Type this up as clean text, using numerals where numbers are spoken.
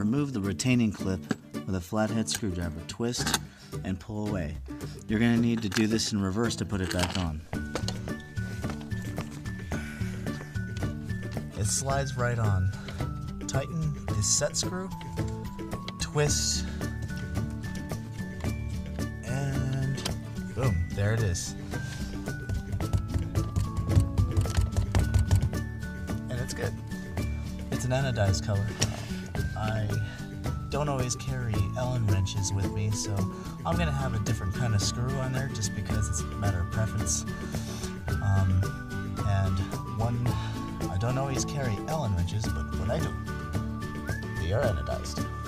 remove the retaining clip with a flathead screwdriver. Twist and pull away. You're going to need to do this in reverse to put it back on. It slides right on. Tighten the set screw, twist, and boom, there it is. And it's good. It's an anodized color. I don't always carry Allen wrenches with me, so I'm going to have a different kind of screw on there just because it's a matter of preference. I don't always carry Allen wrenches, but when I do, they are anodized.